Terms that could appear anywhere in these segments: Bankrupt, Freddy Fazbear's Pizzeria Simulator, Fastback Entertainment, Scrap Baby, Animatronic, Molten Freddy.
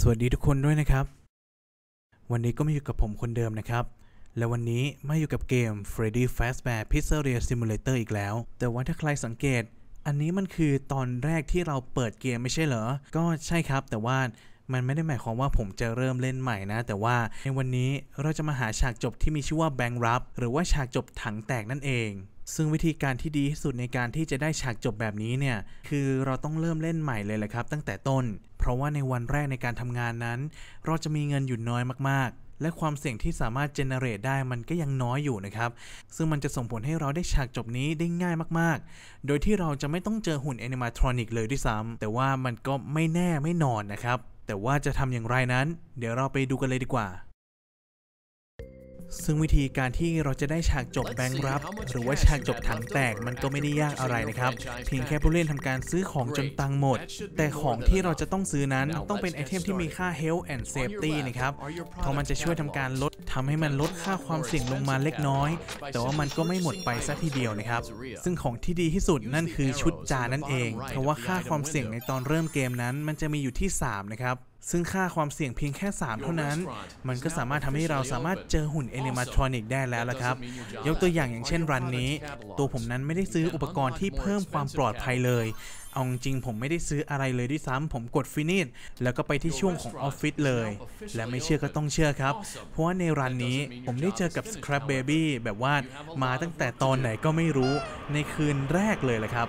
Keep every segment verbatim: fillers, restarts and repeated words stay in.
สวัสดีทุกคนด้วยนะครับวันนี้ก็มาอยู่กับผมคนเดิมนะครับและวันนี้มาอยู่กับเกม Freddy Fazbear's Pizzeria Simulator อีกแล้วแต่ว่าถ้าใครสังเกตอันนี้มันคือตอนแรกที่เราเปิดเกมไม่ใช่เหรอก็ใช่ครับแต่ว่ามันไม่ได้หมายความว่าผมจะเริ่มเล่นใหม่นะแต่ว่าในวันนี้เราจะมาหาฉากจบที่มีชื่อว่า Bankrupt หรือว่าฉากจบถังแตกนั่นเองซึ่งวิธีการที่ดีที่สุดในการที่จะได้ฉากจบแบบนี้เนี่ยคือเราต้องเริ่มเล่นใหม่เลยแหละครับตั้งแต่ต้นเพราะว่าในวันแรกในการทำงานนั้นเราจะมีเงินอยู่น้อยมากๆและความเสี่ยงที่สามารถเจเนเรตได้มันก็ยังน้อยอยู่นะครับซึ่งมันจะส่งผลให้เราได้ฉากจบนี้ได้ง่ายมากๆโดยที่เราจะไม่ต้องเจอหุ่นแอนิมาทรอนิกเลยด้วยซ้ำแต่ว่ามันก็ไม่แน่ไม่นอนนะครับแต่ว่าจะทำอย่างไรนั้นเดี๋ยวเราไปดูกันเลยดีกว่าซึ่งวิธีการที่เราจะได้ฉากจบ Bankrupt หรือว่าฉากจบถังแตกมันก็ไม่ได้ยากอะไรนะครับเพียงแค่ผู้เล่นทำการซื้อของจนตังหมดแต่ของที่เราจะต้องซื้อนั้นต้องเป็นไอเทมที่มีค่า Health and Safety นะครับเพราะมันจะช่วยทำการลดทำให้มันลดค่าความเสี่ยงลงมาเล็กน้อยแต่ว่ามันก็ไม่หมดไปซะทีเดียวนะครับซึ่งของที่ดีที่สุดนั่นคือชุดจานนั่นเองเพราะว่าค่าความเสี่ยงในตอนเริ่มเกมนั้นมันจะมีอยู่ที่สามนะครับซึ่งค่าความเสี่ยงเพียงแค่สามเท่านั้นมันก็สามารถทำให้เราสามารถเจอหุ่นแอนิมาทรอนิกได้แล้วละครับยกตัวอย่างอย่างเช่นรันนี้ตัวผมนั้นไม่ได้ซื้ออุปกรณ์ที่เพิ่มความปลอดภัยเลยเอาจริงผมไม่ได้ซื้ออะไรเลยด้วยซ้ำผมกดฟินิชแล้วก็ไปที่ช่วงของออฟฟิศเลยและไม่เชื่อก็ต้องเชื่อครับเพราะว่าในรันนี้ผมได้เจอกับ Scrap Baby แบบว่ามาตั้งแต่ตอนไหนก็ไม่รู้ในคืนแรกเลยละครับ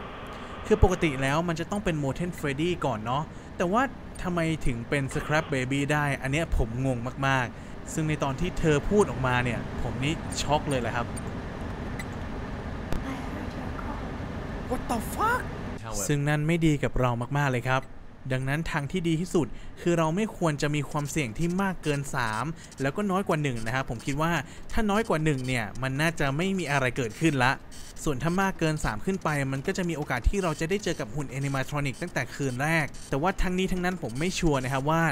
คือปกติแล้วมันจะต้องเป็น Molten Freddy ก่อนเนาะแต่ว่าทำไมถึงเป็น Scrap Baby ได้อันเนี้ยผมงงมากๆซึ่งในตอนที่เธอพูดออกมาเนี่ยผมนี่ช็อกเลยแหละครับ What the fuck ซึ่งนั่นไม่ดีกับเรามากๆเลยครับดังนั้นทางที่ดีที่สุดคือเราไม่ควรจะมีความเสี่ยงที่มากเกินสามแล้วก็น้อยกว่าหนึ่งนะครับผมคิดว่าถ้าน้อยกว่าหนึ่งเนี่ยมันน่าจะไม่มีอะไรเกิดขึ้นละส่วนถ้ามากเกินสามขึ้นไปมันก็จะมีโอกาสที่เราจะได้เจอกับหุ่นแอนิมาทรอนิกตั้งแต่คืนแรกแต่ว่าทั้งนี้ทั้งนั้นผมไม่ชัวร์นะครับว่า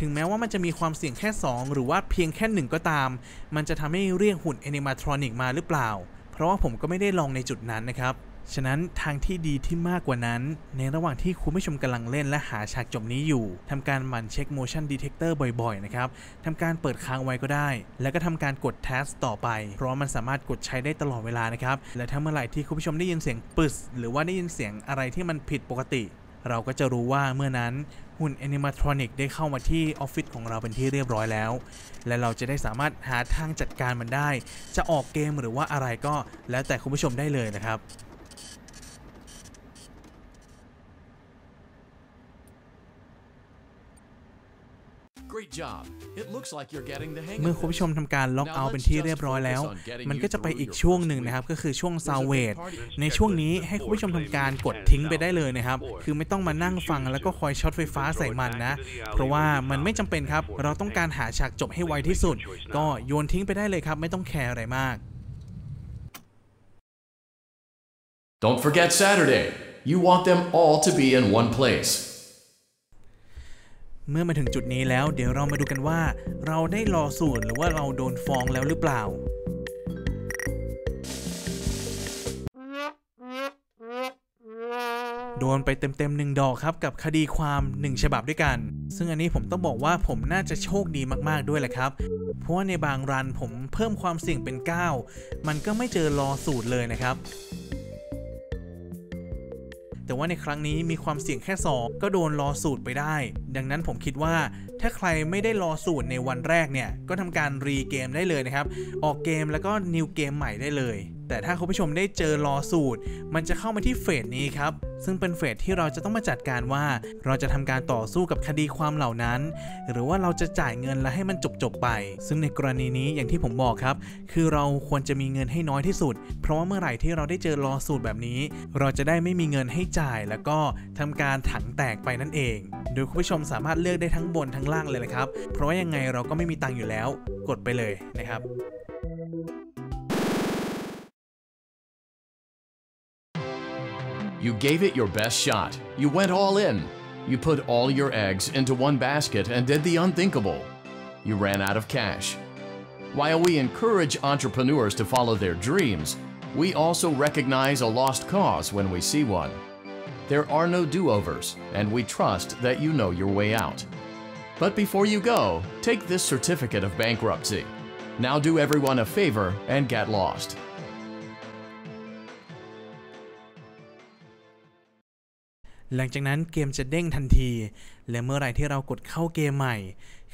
ถึงแม้ว่ามันจะมีความเสี่ยงแค่สองหรือว่าเพียงแค่หนึ่งก็ตามมันจะทำให้เรียกหุ่นแอนิมาทรอนิกมาหรือเปล่าเพราะว่าผมก็ไม่ได้ลองในจุดนั้นนะครับฉะนั้นทางที่ดีที่มากกว่านั้นในระหว่างที่คุณผู้ชมกำลังเล่นและหาฉากจบนี้อยู่ทำการหมั่นเช็ค motion detector บ่อยๆนะครับทำการเปิดค้างไว้ก็ได้แล้วก็ทำการกด task ต่อไปเพราะมันสามารถกดใช้ได้ตลอดเวลานะครับและถ้าเมื่อไหร่ที่คุณผู้ชมได้ยินเสียงปึสหรือว่าได้ยินเสียงอะไรที่มันผิดปกติเราก็จะรู้ว่าเมื่อนั้นหุ่น Animatronic ได้เข้ามาที่ออฟฟิศของเราเป็นที่เรียบร้อยแล้วและเราจะได้สามารถหาทางจัดการมันได้จะออกเกมหรือว่าอะไรก็แล้วแต่คุณผู้ชมได้เลยนะครับเมื่อคุณผู้ชมทำการล็อกเอาท์เป็นที่เรียบร้อยแล้วมันก็จะไปอีกช่วงหนึ่งนะครับก็คือช่วงซาวเวทในช่วงนี้ให้คุณผู้ชมทำการกดทิ้งไปได้เลยนะครับคือไม่ต้องมานั่งฟังแล้วก็คอยช็อตไฟฟ้าใส่มันนะเพราะว่ามันไม่จำเป็นครับเราต้องการหาฉากจบให้ไวที่สุดก็โยนทิ้งไปได้เลยครับไม่ต้องแคร์อะไรมาก Don't forget Saturday. You want them all to be in one place.เมื่อมาถึงจุดนี้แล้วเดี๋ยวเรามาดูกันว่าเราได้รอส่วนหรือว่าเราโดนฟ้องแล้วหรือเปล่าโดนไปเต็มๆหนึ่งดอกครับกับคดีความหนึ่งฉบับด้วยกันซึ่งอันนี้ผมต้องบอกว่าผมน่าจะโชคดีมากๆด้วยแหละครับเพราะว่าในบางรันผมเพิ่มความเสี่ยงเป็นเก้ามันก็ไม่เจอรอสูตรเลยนะครับแต่ว่าในครั้งนี้มีความเสี่ยงแค่สองก็โดนลอสูตรไปได้ดังนั้นผมคิดว่าถ้าใครไม่ได้ลอสูตรในวันแรกเนี่ยก็ทำการรีเกมได้เลยนะครับออกเกมแล้วก็นิวเกมใหม่ได้เลยแต่ถ้าคุณผู้ชมได้เจอลอสูตรมันจะเข้ามาที่เฟสนี้ครับซึ่งเป็นเฟสที่เราจะต้องมาจัดการว่าเราจะทำการต่อสู้กับคดีความเหล่านั้นหรือว่าเราจะจ่ายเงินและให้มันจบๆไปซึ่งในกรณีนี้อย่างที่ผมบอกครับคือเราควรจะมีเงินให้น้อยที่สุดเพราะว่าเมื่อไหร่ที่เราได้เจอลอสูตรแบบนี้เราจะได้ไม่มีเงินให้จ่ายแล้วก็ทำการถังแตกไปนั่นเองโดยคุณผู้ชมสามารถเลือกได้ทั้งบนทั้งล่างเลยนะครับเพราะว่ายังไงเราก็ไม่มีตังค์อยู่แล้วกดไปเลยนะครับYou gave it your best shot. You went all in. You put all your eggs into one basket and did the unthinkable. You ran out of cash. While we encourage entrepreneurs to follow their dreams, we also recognize a lost cause when we see one. There are no do-overs, and we trust that you know your way out. But before you go, take this certificate of bankruptcy. Now do everyone a favor and get lost.หลังจากนั้นเกมจะเด้งทันทีและเมื่อไรที่เรากดเข้าเกมใหม่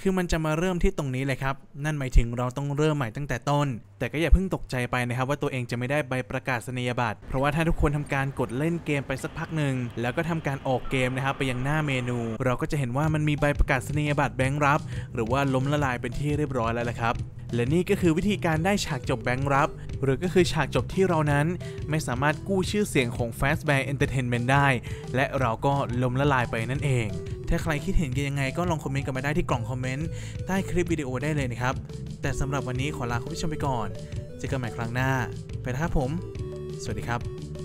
คือมันจะมาเริ่มที่ตรงนี้เลยครับนั่นหมายถึงเราต้องเริ่มใหม่ตั้งแต่ต้นแต่ก็อย่าเพิ่งตกใจไปนะครับว่าตัวเองจะไม่ได้ใบประกาศนียบัตรเพราะว่าถ้าทุกคนทำการกดเล่นเกมไปสักพักหนึ่งแล้วก็ทำการออกเกมนะครับไปยังหน้าเมนูเราก็จะเห็นว่ามันมีใบประกาศนียบัตรแบงค์รับหรือว่าล้มละลายเป็นที่เรียบร้อยแล้วละครับและนี่ก็คือวิธีการได้ฉากจบแบงค์รับหรือก็คือฉากจบที่เรานั้นไม่สามารถกู้ชื่อเสียงของ Fastback Entertainment ได้และเราก็ล้มละลายไปนั่นเองถ้าใครคิดเห็นกันยังไงก็ลองคอมเมนต์กันมาได้ที่กล่องคอมเมนต์ใต้คลิปวิดีโอได้เลยนะครับแต่สำหรับวันนี้ขอลาคุณผู้ชมไปก่อนเจอกันใหม่ครั้งหน้าไปนะครับผมสวัสดีครับ